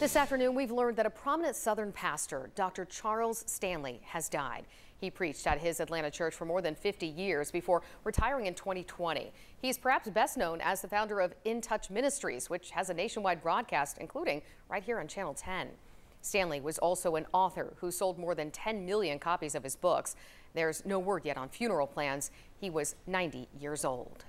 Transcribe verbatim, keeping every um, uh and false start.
This afternoon, we've learned that a prominent Southern pastor, Doctor Charles Stanley, has died. He preached at his Atlanta church for more than fifty years before retiring in twenty twenty. He's perhaps best known as the founder of In Touch Ministries, which has a nationwide broadcast, including right here on Channel ten. Stanley was also an author who sold more than ten million copies of his books. There's no word yet on funeral plans. He was ninety years old.